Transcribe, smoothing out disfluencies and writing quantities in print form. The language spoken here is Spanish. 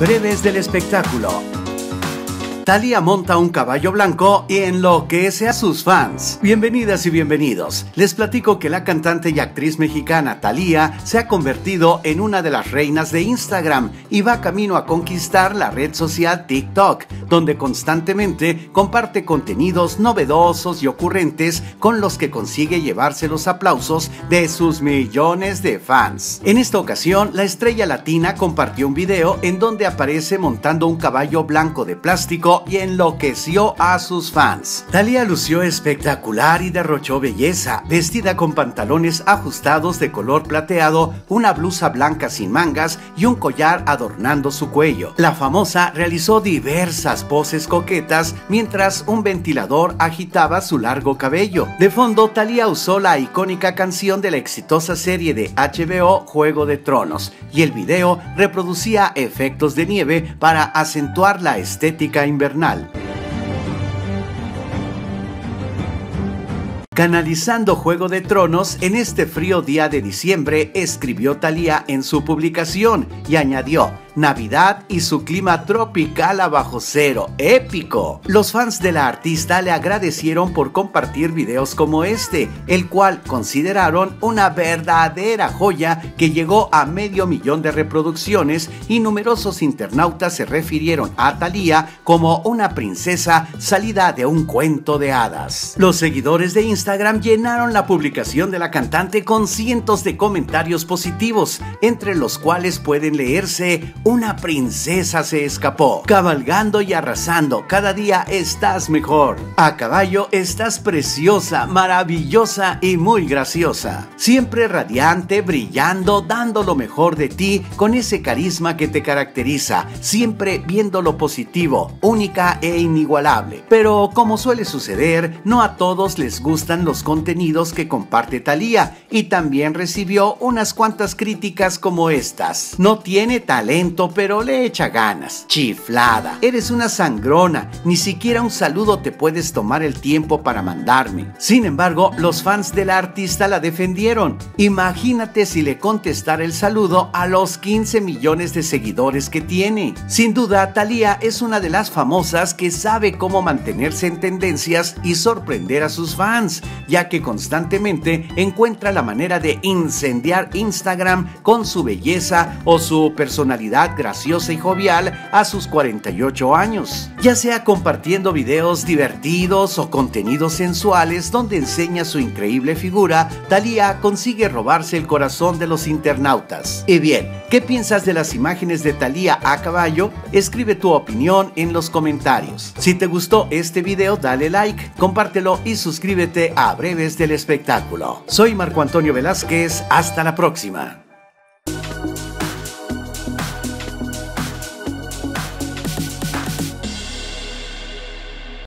breves del espectáculo. Thalía monta un caballo blanco y enloquece a sus fans. Bienvenidas y bienvenidos. Les platico que la cantante y actriz mexicana Thalía se ha convertido en una de las reinas de Instagram y va camino a conquistar la red social TikTok, donde constantemente comparte contenidos novedosos y ocurrentes con los que consigue llevarse los aplausos de sus millones de fans. En esta ocasión, la estrella latina compartió un video en donde aparece montando un caballo blanco de plástico y enloqueció a sus fans. Thalía lució espectacular y derrochó belleza, vestida con pantalones ajustados de color plateado, una blusa blanca sin mangas y un collar adornando su cuello. La famosa realizó diversas poses coquetas mientras un ventilador agitaba su largo cabello. De fondo, Thalía usó la icónica canción de la exitosa serie de HBO Juego de Tronos, y el video reproducía efectos de nieve para acentuar la estética invernal. Canalizando Juego de Tronos en este frío día de diciembre, escribió Thalía en su publicación y añadió: Navidad y su clima tropical a bajo cero, épico. Los fans de la artista le agradecieron por compartir videos como este, el cual consideraron una verdadera joya que llegó a medio millón de reproducciones, y numerosos internautas se refirieron a Thalía como una princesa salida de un cuento de hadas. Los seguidores de Instagram llenaron la publicación de la cantante con cientos de comentarios positivos, entre los cuales pueden leerse: una princesa se escapó, cabalgando y arrasando, cada día estás mejor, a caballo estás preciosa, maravillosa y muy graciosa, siempre radiante, brillando, dando lo mejor de ti con ese carisma que te caracteriza, siempre viendo lo positivo, única e inigualable. Pero como suele suceder, no a todos les gustan los contenidos que comparte Thalía, y también recibió unas cuantas críticas como estas: no tiene talento pero le echa ganas, chiflada, eres una sangrona, ni siquiera un saludo te puedes tomar el tiempo para mandarme. Sin embargo, los fans de la artista la defendieron. Imagínate si le contestara el saludo a los 15 millones de seguidores que tiene. Sin duda, Thalía es una de las famosas que sabe cómo mantenerse en tendencias y sorprender a sus fans, ya que constantemente encuentra la manera de incendiar Instagram con su belleza o su personalidad graciosa y jovial a sus 48 años, ya sea compartiendo videos divertidos o contenidos sensuales donde enseña su increíble figura. Thalía consigue robarse el corazón de los internautas. Y bien, ¿qué piensas de las imágenes de Thalía a caballo? Escribe tu opinión en los comentarios. Si te gustó este video, dale like, compártelo y suscríbete a Breves del Espectáculo. Soy Marco Antonio Velázquez, hasta la próxima.